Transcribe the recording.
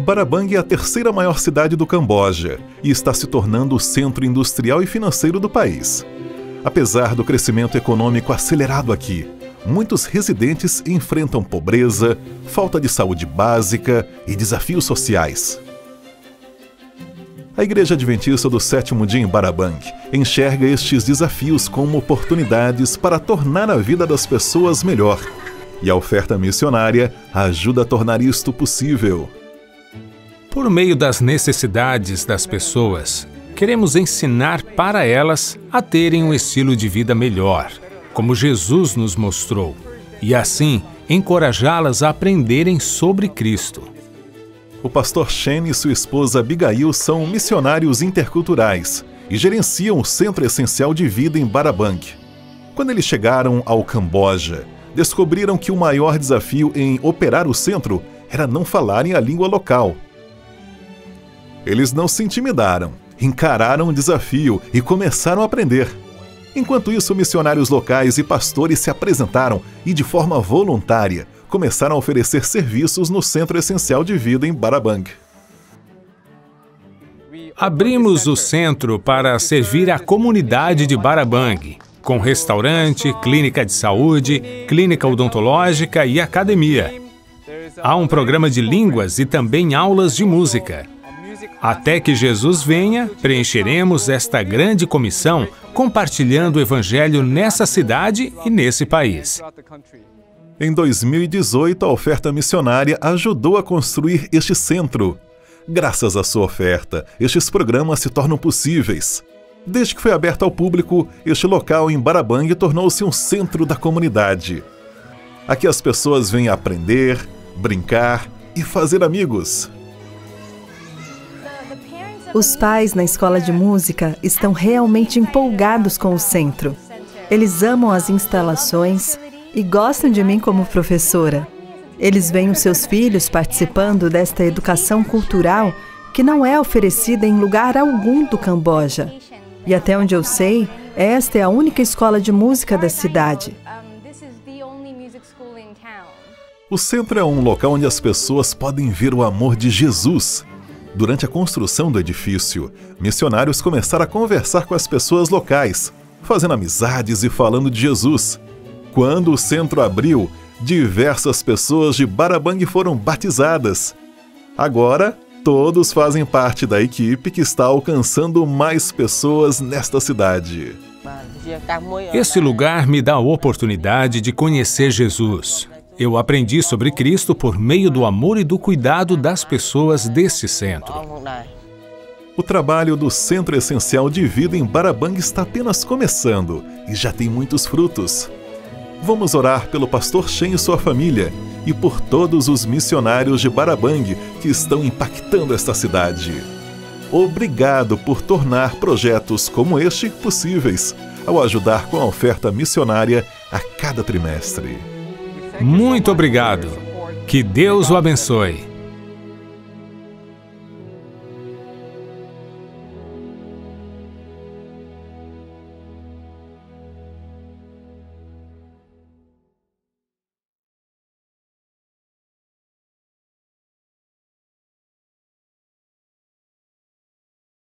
Barabank é a terceira maior cidade do Camboja e está se tornando o centro industrial e financeiro do país. Apesar do crescimento econômico acelerado aqui, muitos residentes enfrentam pobreza, falta de saúde básica e desafios sociais. A Igreja Adventista do Sétimo Dia em Barabank enxerga estes desafios como oportunidades para tornar a vida das pessoas melhor, e a oferta missionária ajuda a tornar isto possível. Por meio das necessidades das pessoas, queremos ensinar para elas a terem um estilo de vida melhor, como Jesus nos mostrou, e assim encorajá-las a aprenderem sobre Cristo. O pastor Chen e sua esposa Abigail são missionários interculturais e gerenciam o Centro Essencial de Vida em Barabank. Quando eles chegaram ao Camboja, descobriram que o maior desafio em operar o centro era não falarem a língua local. Eles não se intimidaram, encararam o desafio e começaram a aprender. Enquanto isso, missionários locais e pastores se apresentaram e, de forma voluntária, começaram a oferecer serviços no Centro Essencial de Vida em Barabank. Abrimos o centro para servir a comunidade de Barabank, com restaurante, clínica de saúde, clínica odontológica e academia. Há um programa de línguas e também aulas de música. Até que Jesus venha, preencheremos esta grande comissão compartilhando o Evangelho nessa cidade e nesse país. Em 2018, a oferta missionária ajudou a construir este centro. Graças à sua oferta, estes programas se tornam possíveis. Desde que foi aberto ao público, este local em Barabank tornou-se um centro da comunidade. Aqui as pessoas vêm aprender, brincar e fazer amigos. Os pais na escola de música estão realmente empolgados com o centro. Eles amam as instalações e gostam de mim como professora. Eles veem os seus filhos participando desta educação cultural que não é oferecida em lugar algum do Camboja. E até onde eu sei, esta é a única escola de música da cidade. O centro é um local onde as pessoas podem ver o amor de Jesus. Durante a construção do edifício, missionários começaram a conversar com as pessoas locais, fazendo amizades e falando de Jesus. Quando o centro abriu, diversas pessoas de Barabank foram batizadas. Agora, todos fazem parte da equipe que está alcançando mais pessoas nesta cidade. Esse lugar me dá a oportunidade de conhecer Jesus. Eu aprendi sobre Cristo por meio do amor e do cuidado das pessoas deste centro. O trabalho do Centro Essencial de Vida em Barabank está apenas começando e já tem muitos frutos. Vamos orar pelo pastor Chen e sua família e por todos os missionários de Barabank que estão impactando esta cidade. Obrigado por tornar projetos como este possíveis ao ajudar com a oferta missionária a cada trimestre. Muito obrigado. Que Deus o abençoe.